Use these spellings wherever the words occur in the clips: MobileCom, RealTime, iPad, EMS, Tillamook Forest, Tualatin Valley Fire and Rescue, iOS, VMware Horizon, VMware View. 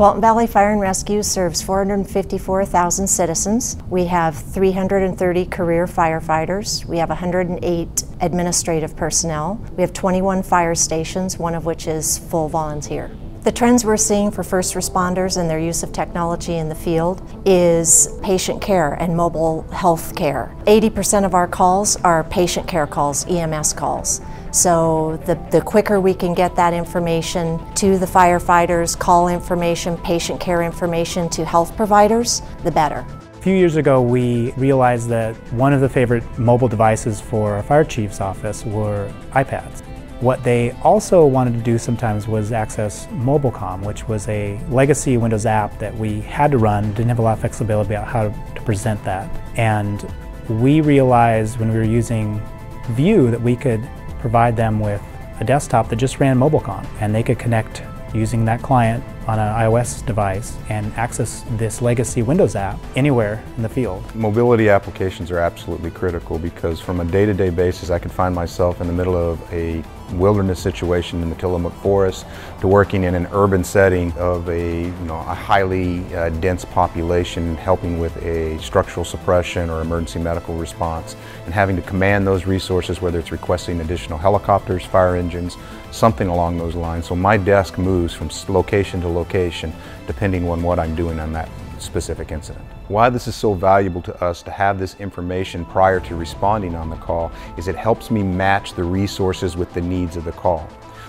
Tualatin Valley Fire and Rescue serves 454,000 citizens. We have 330 career firefighters. We have 108 administrative personnel. We have 21 fire stations, one of which is full volunteer. The trends we're seeing for first responders and their use of technology in the field is patient care and mobile health care. 80% of our calls are patient care calls, EMS calls. So the quicker we can get that information to the firefighters, call information, patient care information to health providers, the better. A few years ago, we realized that one of the favorite mobile devices for our fire chief's office were iPads. What they also wanted to do sometimes was access MobileCom, which was a legacy Windows app that we had to run, didn't have a lot of flexibility about how to present that. And we realized when we were using View that we could provide them with a desktop that just ran MobileCom, and they could connect using that client on an iOS device and access this legacy Windows app anywhere in the field. Mobility applications are absolutely critical because from a day-to-day basis I could find myself in the middle of a wilderness situation in the Tillamook Forest to working in an urban setting of a highly dense population, helping with a structural suppression or emergency medical response, and having to command those resources, whether it's requesting additional helicopters, fire engines, something along those lines. So my desk moves from location to location depending on what I'm doing on that specific incident. Why this is so valuable to us to have this information prior to responding on the call is it helps me match the resources with the needs of the call.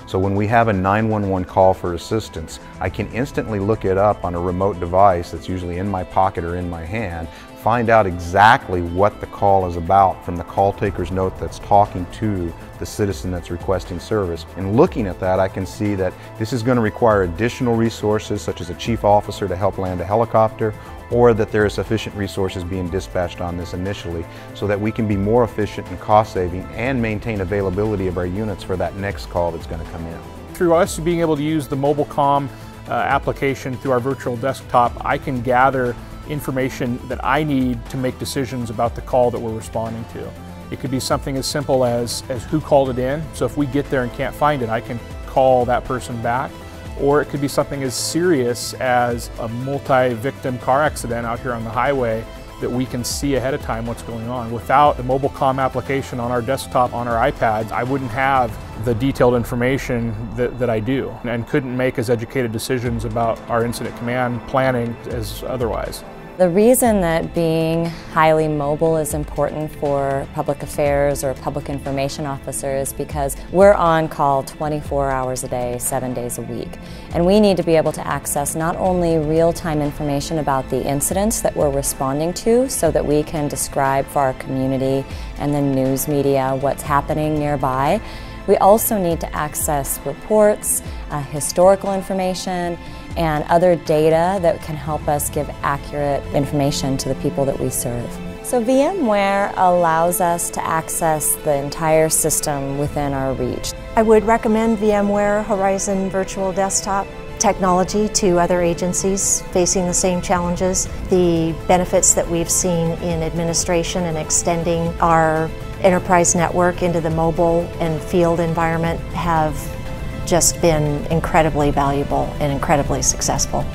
So when we have a 911 call for assistance, I can instantly look it up on a remote device that's usually in my pocket or in my hand, find out exactly what the call is about from the call taker's note that's talking to the citizen that's requesting service. And looking at that, I can see that this is going to require additional resources such as a chief officer to help land a helicopter, or that there are sufficient resources being dispatched on this initially so that we can be more efficient and cost saving and maintain availability of our units for that next call that's going to come in. Through us being able to use the MobileCom application through our virtual desktop, I can gather information that I need to make decisions about the call that we're responding to. It could be something as simple as who called it in, so if we get there and can't find it, I can call that person back. Or it could be something as serious as a multi-victim car accident out here on the highway that we can see ahead of time what's going on. Without the MobileCom application on our desktop, on our iPads, I wouldn't have the detailed information that I do, and couldn't make as educated decisions about our incident command planning as otherwise. The reason that being highly mobile is important for public affairs or public information officers is because we're on call 24 hours a day, 7 days a week. And we need to be able to access not only real-time information about the incidents that we're responding to so that we can describe for our community and the news media what's happening nearby. We also need to access reports, historical information, and other data that can help us give accurate information to the people that we serve. So VMware allows us to access the entire system within our reach. I would recommend VMware Horizon Virtual Desktop technology to other agencies facing the same challenges. The benefits that we've seen in administration and extending our enterprise network into the mobile and field environment have just been incredibly valuable and incredibly successful.